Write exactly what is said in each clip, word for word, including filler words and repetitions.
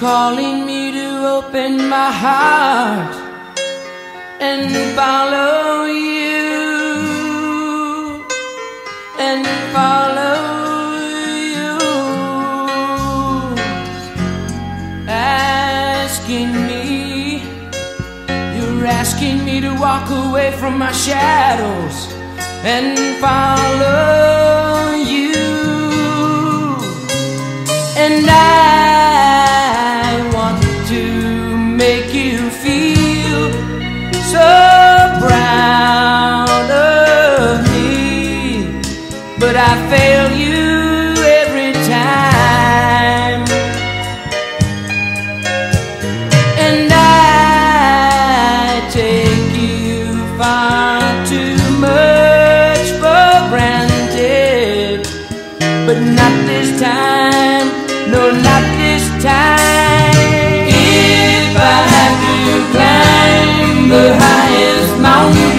calling me to open my heart and follow you, and follow you, asking me, you're asking me to walk away from my shadows and follow you, and I want to make you feel so proud of me, but I fail you every time, and I take you far too much for granted, but not this time. No, not this time. If I have to climb the highest mountain,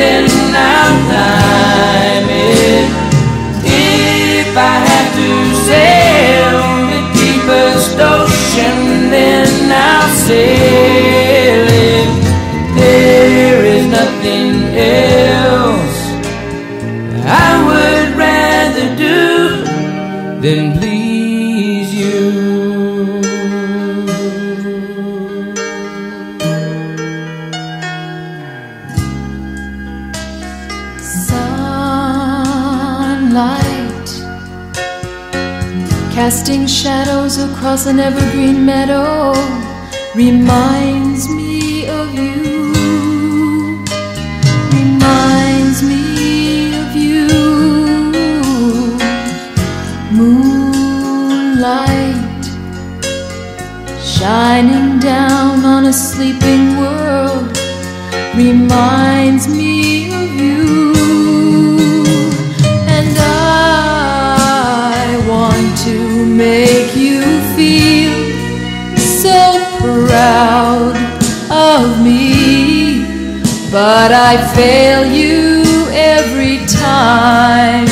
then I'll climb it. If I have to sail the deepest ocean, then I'll sail it. There is nothing else I would rather do than please. Sunlight casting shadows across an evergreen meadow reminds me of you, reminds me of you. Moonlight shining down on a sleeping world reminds me of you. To make you feel so proud of me, but I fail you every time,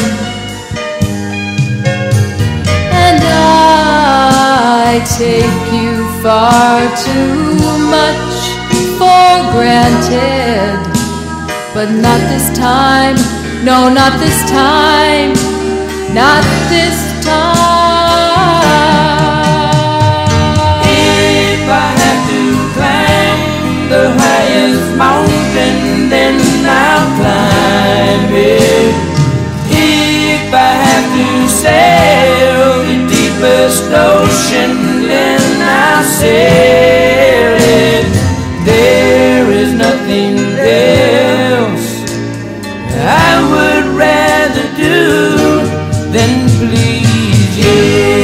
and I take you far too much for granted, but not this time, no, not this time, not this time. If I have to sail the deepest ocean, then I'll sail it. There is nothing else I would rather do than please you.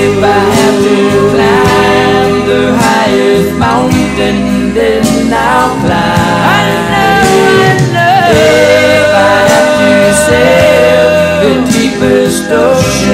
If I have to climb the highest mountain, then I'll climb. I know, I know. If I have to sail the deepest ocean,